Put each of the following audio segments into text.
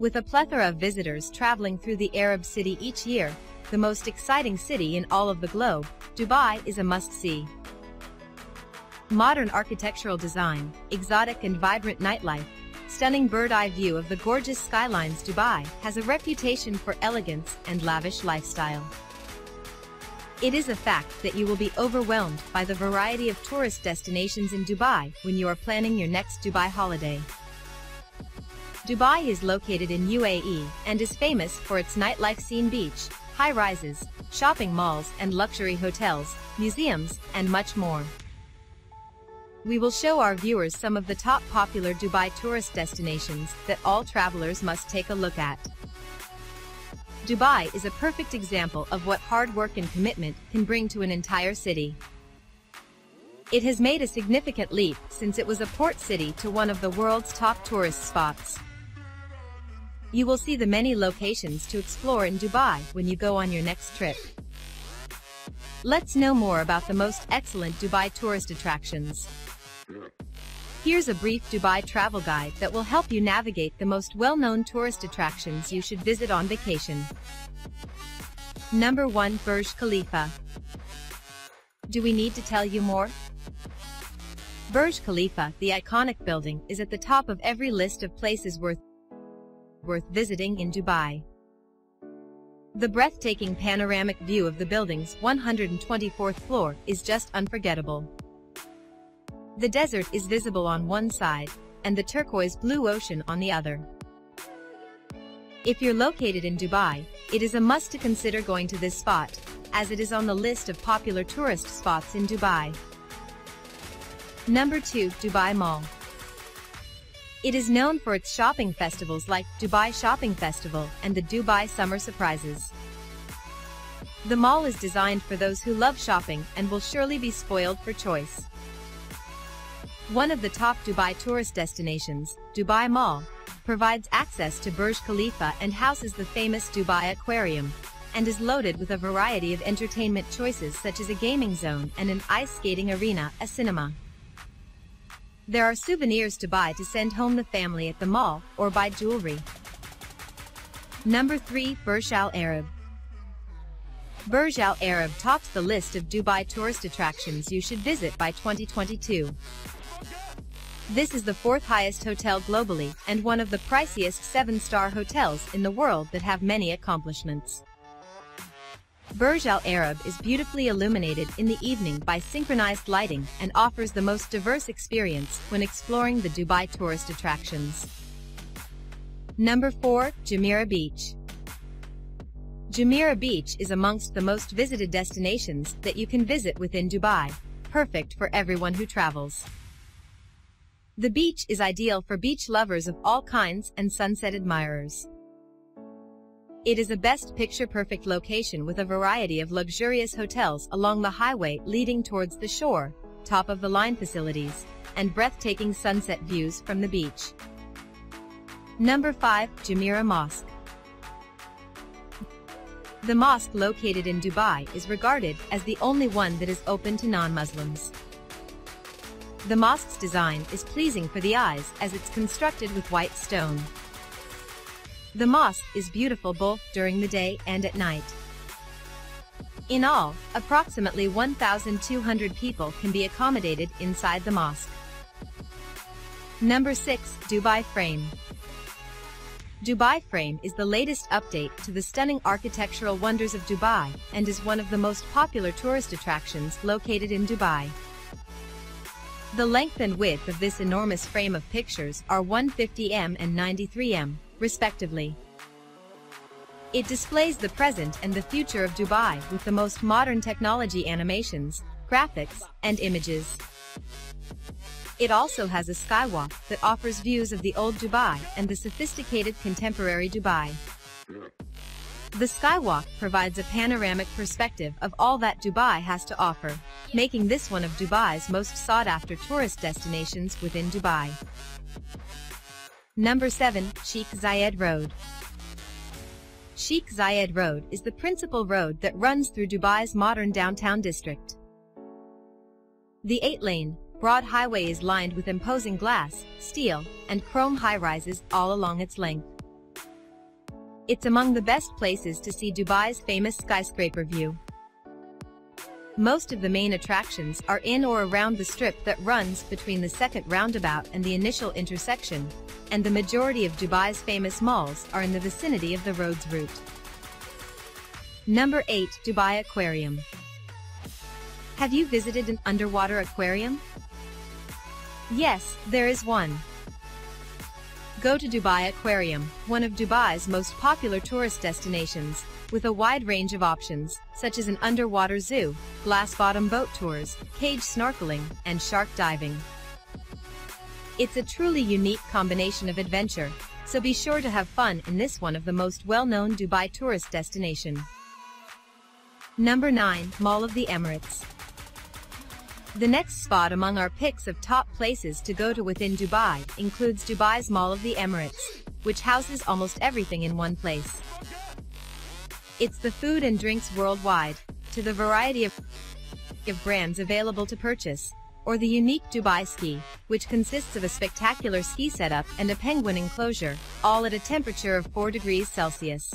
With a plethora of visitors traveling through the Arab city each year, the most exciting city in all of the globe, Dubai is a must-see. Modern architectural design, exotic and vibrant nightlife, stunning bird's-eye view of the gorgeous skylines. Dubai has a reputation for elegance and lavish lifestyle. It is a fact that you will be overwhelmed by the variety of tourist destinations in Dubai when you are planning your next Dubai holiday. Dubai is located in UAE and is famous for its nightlife scene: beach, high-rises, shopping malls and luxury hotels, museums, and much more. We will show our viewers some of the top popular Dubai tourist destinations that all travelers must take a look at. Dubai is a perfect example of what hard work and commitment can bring to an entire city. It has made a significant leap since it was a port city to one of the world's top tourist spots. You will see the many locations to explore in Dubai when you go on your next trip. Let's know more about the most excellent Dubai tourist attractions. Here's a brief Dubai travel guide that will help you navigate the most well-known tourist attractions you should visit on vacation. Number 1, Burj Khalifa. Do we need to tell you more? Burj Khalifa, the iconic building, is at the top of every list of places worth visiting in Dubai. The breathtaking panoramic view of the building's 124th floor is just unforgettable. The desert is visible on one side, and the turquoise blue ocean on the other. If you're located in Dubai, it is a must to consider going to this spot, as it is on the list of popular tourist spots in Dubai. Number 2, Dubai Mall. It is known for its shopping festivals like Dubai Shopping Festival and the Dubai Summer Surprises. The mall is designed for those who love shopping and will surely be spoiled for choice. One of the top Dubai tourist destinations, Dubai Mall, provides access to Burj Khalifa and houses the famous Dubai Aquarium, and is loaded with a variety of entertainment choices such as a gaming zone and an ice skating arena, a cinema. There are souvenirs to buy to send home the family at the mall, or buy jewelry. Number 3, Burj Al Arab. Burj Al Arab tops the list of Dubai tourist attractions you should visit by 2022. This is the fourth highest hotel globally and one of the priciest 7-star hotels in the world that have many accomplishments. Burj Al Arab is beautifully illuminated in the evening by synchronized lighting and offers the most diverse experience when exploring the Dubai tourist attractions. Number 4, Jumeirah Beach. Jumeirah Beach is amongst the most visited destinations that you can visit within Dubai, perfect for everyone who travels. The beach is ideal for beach lovers of all kinds and sunset admirers. It is a best picture-perfect location with a variety of luxurious hotels along the highway leading towards the shore, top-of-the-line facilities, and breathtaking sunset views from the beach. Number 5, Jumeirah Mosque. The mosque located in Dubai is regarded as the only one that is open to non-Muslims. The mosque's design is pleasing for the eyes as it's constructed with white stone. The mosque is beautiful both during the day and at night. In all, approximately 1,200 people can be accommodated inside the mosque. Number 6, Dubai Frame. Dubai Frame is the latest update to the stunning architectural wonders of Dubai and is one of the most popular tourist attractions located in Dubai. The length and width of this enormous frame of pictures are 150 m and 93 m, respectively. It displays the present and the future of Dubai with the most modern technology animations, graphics, and images. It also has a skywalk that offers views of the old Dubai and the sophisticated contemporary Dubai. The skywalk provides a panoramic perspective of all that Dubai has to offer, making this one of Dubai's most sought-after tourist destinations within Dubai. Number 7, Sheikh Zayed Road. Sheikh Zayed Road is the principal road that runs through Dubai's modern downtown district. The 8-lane, broad highway is lined with imposing glass, steel, and chrome high-rises all along its length. It's among the best places to see Dubai's famous skyscraper view. Most of the main attractions are in or around the strip that runs between the second roundabout and the initial intersection, and the majority of Dubai's famous malls are in the vicinity of the road's route. Number 8. Dubai Aquarium. Have you visited an underwater aquarium? Yes, there is one. Go to Dubai Aquarium, one of Dubai's most popular tourist destinations, with a wide range of options, such as an underwater zoo, glass-bottom boat tours, cage snorkeling, and shark diving. It's a truly unique combination of adventure, so be sure to have fun in this one of the most well-known Dubai tourist destination. Number 9. Mall of the Emirates. The next spot among our picks of top places to go to within Dubai includes Dubai's Mall of the Emirates, which houses almost everything in one place. It's the food and drinks worldwide, to the variety of brands available to purchase, or the unique Dubai Ski, which consists of a spectacular ski setup and a penguin enclosure, all at a temperature of 4 degrees Celsius.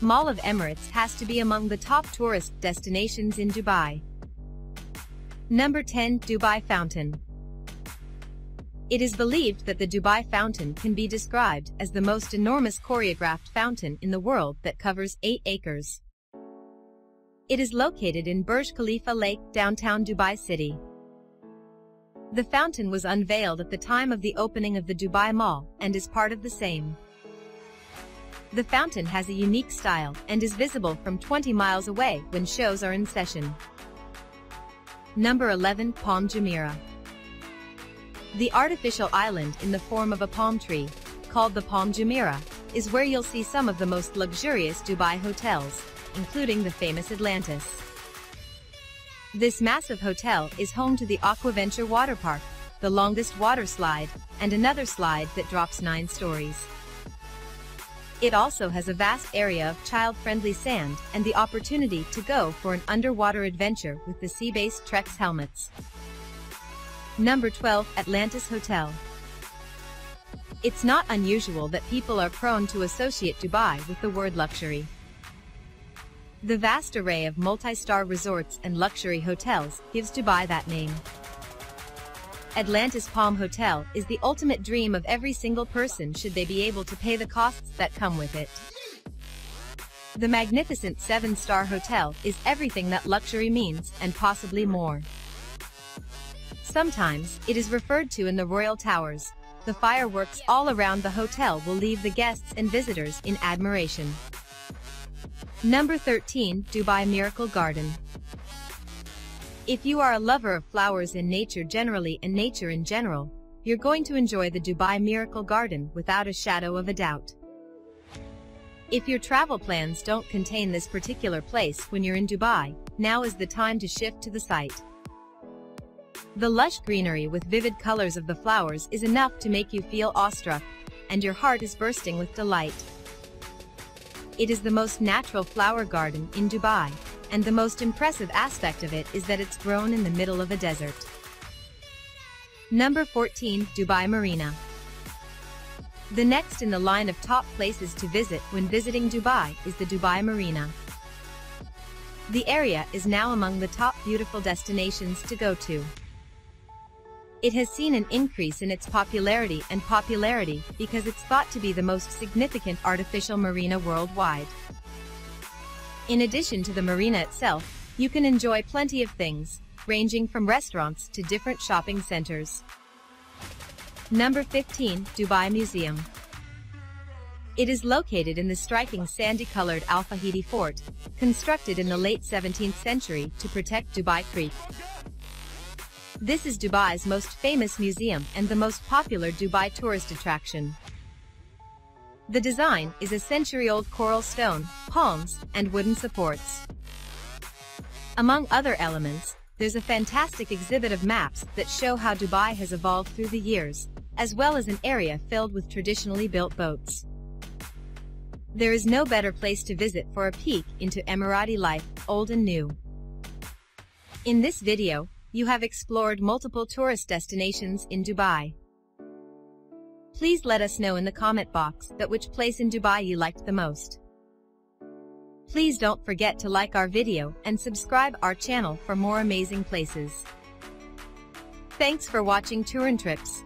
Mall of Emirates has to be among the top tourist destinations in Dubai. Number 10. Dubai Fountain. It is believed that the Dubai Fountain can be described as the most enormous choreographed fountain in the world that covers 8 acres. It is located in Burj Khalifa Lake, downtown Dubai City. The fountain was unveiled at the time of the opening of the Dubai Mall and is part of the same. The fountain has a unique style and is visible from 20 miles away when shows are in session. Number 11. Palm Jumeirah. The artificial island in the form of a palm tree, called the Palm Jumeirah, is where you'll see some of the most luxurious Dubai hotels, including the famous Atlantis. This massive hotel is home to the Aquaventure water park, the longest water slide, and another slide that drops 9 stories. It also has a vast area of child-friendly sand and the opportunity to go for an underwater adventure with the sea-based Trex helmets. Number 12. Atlantis Hotel. It's not unusual that people are prone to associate Dubai with the word luxury. The vast array of multi-star resorts and luxury hotels gives Dubai that name. Atlantis Palm Hotel is the ultimate dream of every single person should they be able to pay the costs that come with it. The magnificent 7-star hotel is everything that luxury means and possibly more. Sometimes, it is referred to in the Royal Towers. The fireworks all around the hotel will leave the guests and visitors in admiration. Number 13. Dubai Miracle Garden. If you are a lover of flowers and nature generally and nature in general, you're going to enjoy the Dubai Miracle Garden without a shadow of a doubt. If your travel plans don't contain this particular place when you're in Dubai, now is the time to shift to the site. The lush greenery with vivid colors of the flowers is enough to make you feel awestruck, and your heart is bursting with delight. It is the most natural flower garden in Dubai, and the most impressive aspect of it is that it's grown in the middle of a desert. Number 14. Dubai Marina. The next in the line of top places to visit when visiting Dubai is the Dubai Marina. The area is now among the top beautiful destinations to go to. It has seen an increase in its popularity because it's thought to be the most significant artificial marina worldwide. In addition to the marina itself, you can enjoy plenty of things, ranging from restaurants to different shopping centers. Number 15. Dubai Museum. It is located in the striking sandy-colored Al Fahidi Fort, constructed in the late 17th century to protect Dubai Creek. This is Dubai's most famous museum and the most popular Dubai tourist attraction. The design is a century-old coral stone, palms, and wooden supports. Among other elements, there's a fantastic exhibit of maps that show how Dubai has evolved through the years, as well as an area filled with traditionally built boats. There is no better place to visit for a peek into Emirati life, old and new. In this video, you have explored multiple tourist destinations in Dubai. Please let us know in the comment box that which place in Dubai you liked the most. Please don't forget to like our video and subscribe our channel for more amazing places. Thanks for watching Tour and Trips.